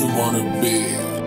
you wanna be.